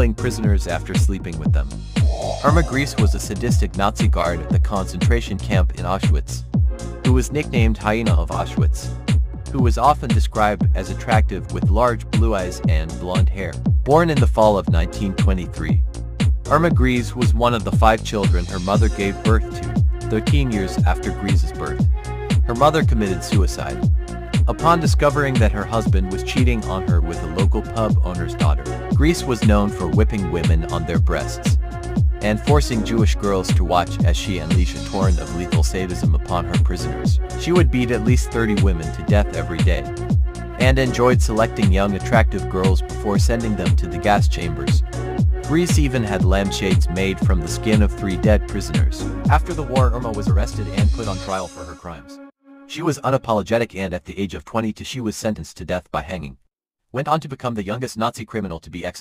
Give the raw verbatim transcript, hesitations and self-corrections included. killing prisoners after sleeping with them. Irma Grese was a sadistic Nazi guard at the concentration camp in Auschwitz, who was nicknamed Hyena of Auschwitz, who was often described as attractive with large blue eyes and blonde hair. Born in the fall of nineteen twenty-three, Irma Grese was one of the five children her mother gave birth to. Thirteen years after Grese's birth, her mother committed suicide upon discovering that her husband was cheating on her with a local pub owner's daughter. Grese was known for whipping women on their breasts and forcing Jewish girls to watch as she unleashed a torrent of lethal sadism upon her prisoners. She would beat at least thirty women to death every day, and enjoyed selecting young attractive girls before sending them to the gas chambers. Grese even had lampshades made from the skin of three dead prisoners. After the war, Irma was arrested and put on trial for her crimes. She was unapologetic, and at the age of twenty-two she was sentenced to death by hanging. Went on to become the youngest Nazi criminal to be executed.